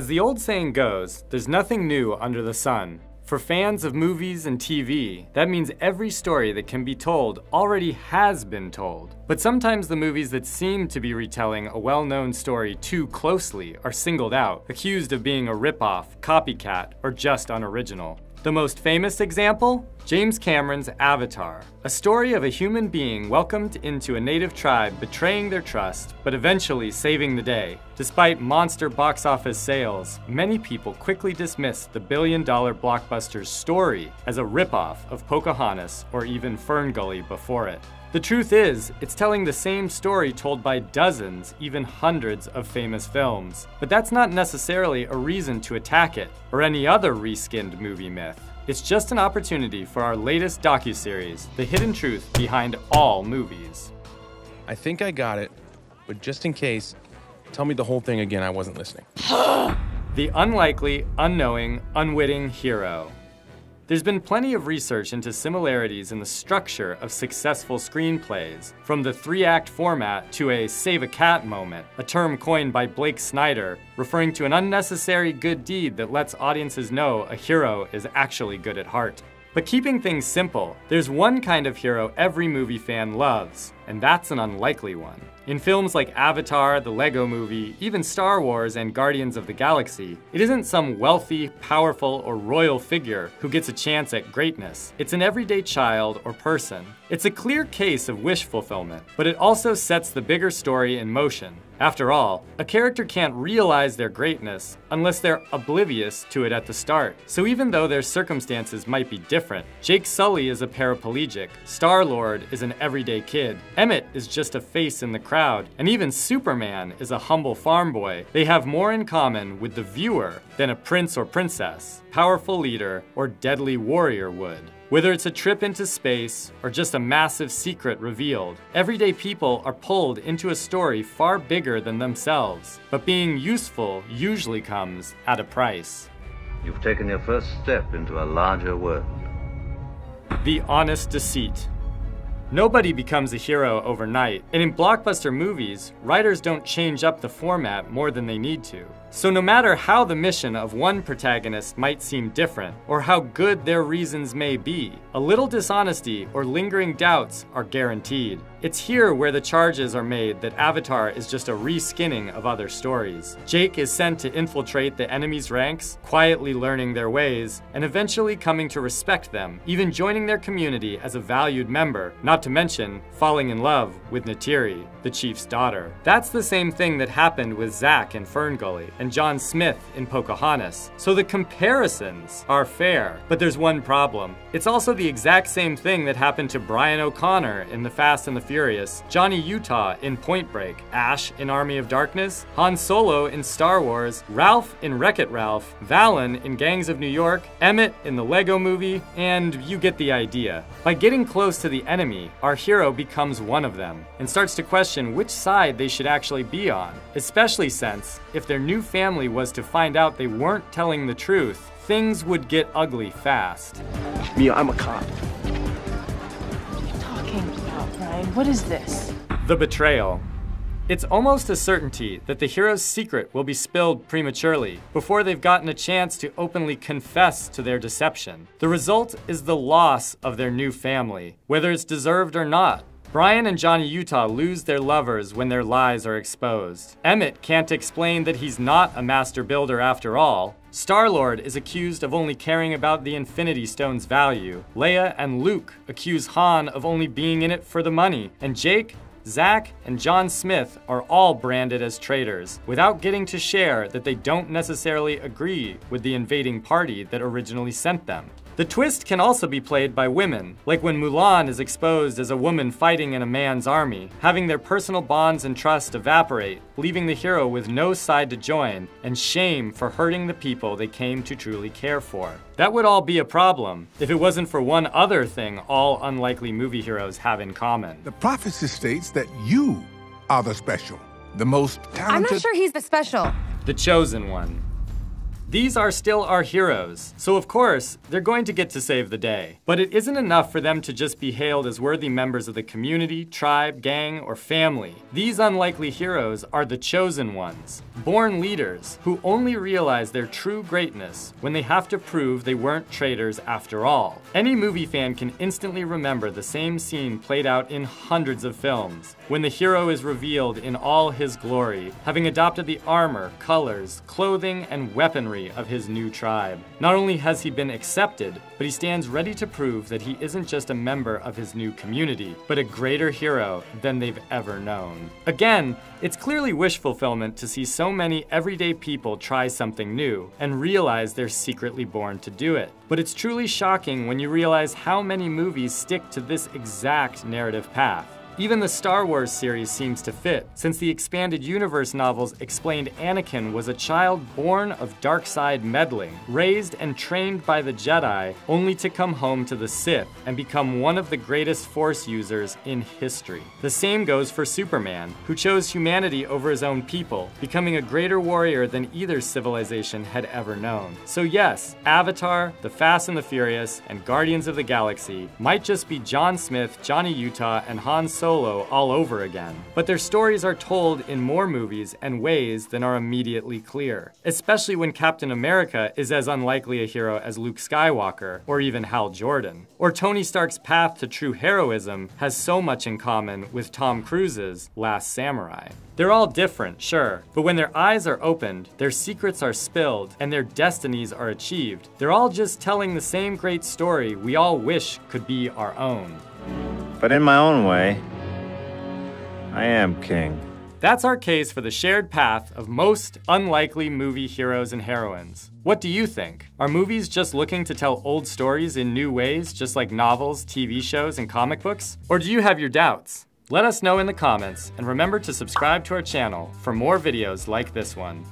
As the old saying goes, there's nothing new under the sun. For fans of movies and TV, that means every story that can be told already has been told. But sometimes the movies that seem to be retelling a well-known story too closely are singled out, accused of being a ripoff, copycat, or just unoriginal. The most famous example? James Cameron's Avatar, a story of a human being welcomed into a native tribe, betraying their trust, but eventually saving the day. Despite monster box office sales, many people quickly dismissed the billion-dollar blockbuster's story as a ripoff of Pocahontas or even Fern Gully before it. The truth is, it's telling the same story told by dozens, even hundreds of famous films. But that's not necessarily a reason to attack it, or any other reskinned movie myth. It's just an opportunity for our latest docuseries, The Hidden Truth Behind All Movies. I think I got it, but just in case, tell me the whole thing again, I wasn't listening. The unlikely, unknowing, unwitting hero. There's been plenty of research into similarities in the structure of successful screenplays, from the three-act format to a save-a-cat moment, a term coined by Blake Snyder, referring to an unnecessary good deed that lets audiences know a hero is actually good at heart. But keeping things simple, there's one kind of hero every movie fan loves, and that's an unlikely one. In films like Avatar, The LEGO Movie, even Star Wars and Guardians of the Galaxy, it isn't some wealthy, powerful, or royal figure who gets a chance at greatness. It's an everyday child or person. It's a clear case of wish fulfillment, but it also sets the bigger story in motion. After all, a character can't realize their greatness unless they're oblivious to it at the start. So even though their circumstances might be different, Jake Sully is a paraplegic, Star-Lord is an everyday kid, Emmett is just a face in the crowd, and even Superman is a humble farm boy. They have more in common with the viewer than a prince or princess, powerful leader, or deadly warrior would. Whether it's a trip into space or just a massive secret revealed, everyday people are pulled into a story far bigger than themselves. But being useful usually comes at a price. You've taken your first step into a larger world. The honest deceit. Nobody becomes a hero overnight, and in blockbuster movies, writers don't change up the format more than they need to. So no matter how the mission of one protagonist might seem different, or how good their reasons may be, a little dishonesty or lingering doubts are guaranteed. It's here where the charges are made that Avatar is just a reskinning of other stories. Jake is sent to infiltrate the enemy's ranks, quietly learning their ways, and eventually coming to respect them, even joining their community as a valued member, not to mention falling in love with Neytiri, the chief's daughter. That's the same thing that happened with Zack in Fern Gully and John Smith in Pocahontas. So the comparisons are fair, but there's one problem. It's also the exact same thing that happened to Brian O'Connor in The Fast and the Furious, Johnny Utah in Point Break, Ash in Army of Darkness, Han Solo in Star Wars, Ralph in Wreck-It Ralph, Valon in Gangs of New York, Emmett in The LEGO Movie, and you get the idea. By getting close to the enemy, our hero becomes one of them and starts to question which side they should actually be on, especially since if their new family was to find out they weren't telling the truth, things would get ugly fast. Mia, I'm a cop. What is this? The betrayal. It's almost a certainty that the hero's secret will be spilled prematurely, before they've gotten a chance to openly confess to their deception. The result is the loss of their new family, whether it's deserved or not. Brian and Johnny Utah lose their lovers when their lies are exposed. Emmett can't explain that he's not a master builder after all. Star-Lord is accused of only caring about the Infinity Stone's value. Leia and Luke accuse Han of only being in it for the money. And Jake, Zack, and John Smith are all branded as traitors, without getting to share that they don't necessarily agree with the invading party that originally sent them. The twist can also be played by women, like when Mulan is exposed as a woman fighting in a man's army, having their personal bonds and trust evaporate, leaving the hero with no side to join, and shame for hurting the people they came to truly care for. That would all be a problem, if it wasn't for one other thing all unlikely movie heroes have in common. The prophecy states that you are the special, the most talented— I'm not sure he's the special. The chosen one. These are still our heroes, so of course, they're going to get to save the day. But it isn't enough for them to just be hailed as worthy members of the community, tribe, gang, or family. These unlikely heroes are the chosen ones, born leaders who only realize their true greatness when they have to prove they weren't traitors after all. Any movie fan can instantly remember the same scene played out in hundreds of films, when the hero is revealed in all his glory, having adopted the armor, colors, clothing, and weaponry of his new tribe. Not only has he been accepted, but he stands ready to prove that he isn't just a member of his new community, but a greater hero than they've ever known. Again, it's clearly wish fulfillment to see so many everyday people try something new and realize they're secretly born to do it. But it's truly shocking when you realize how many movies stick to this exact narrative path. Even the Star Wars series seems to fit, since the Expanded Universe novels explained Anakin was a child born of dark-side meddling, raised and trained by the Jedi, only to come home to the Sith and become one of the greatest Force users in history. The same goes for Superman, who chose humanity over his own people, becoming a greater warrior than either civilization had ever known. So yes, Avatar, The Fast and the Furious, and Guardians of the Galaxy might just be John Smith, Johnny Utah, and Han Solo all over again. But their stories are told in more movies and ways than are immediately clear, especially when Captain America is as unlikely a hero as Luke Skywalker or even Hal Jordan. Or Tony Stark's path to true heroism has so much in common with Tom Cruise's Last Samurai. They're all different, sure, but when their eyes are opened, their secrets are spilled, and their destinies are achieved, they're all just telling the same great story we all wish could be our own. But in my own way, I am king. That's our case for the shared path of most unlikely movie heroes and heroines. What do you think? Are movies just looking to tell old stories in new ways, just like novels, TV shows, and comic books? Or do you have your doubts? Let us know in the comments, and remember to subscribe to our channel for more videos like this one.